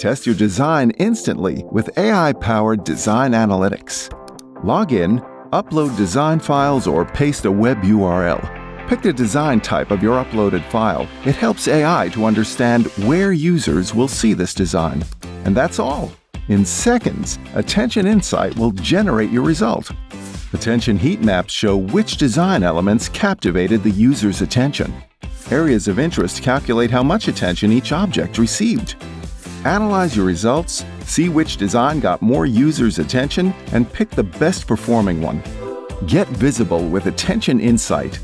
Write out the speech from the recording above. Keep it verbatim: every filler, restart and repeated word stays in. Test your design instantly with A I-powered design analytics. Log in, upload design files, or paste a web U R L. Pick the design type of your uploaded file. It helps A I to understand where users will see this design. And that's all. In seconds, Attention Insight will generate your result. Attention heat maps show which design elements captivated the user's attention. Areas of interest calculate how much attention each object received. Analyze your results, see which design got more users' attention, and pick the best performing one. Get visible with Attention Insight.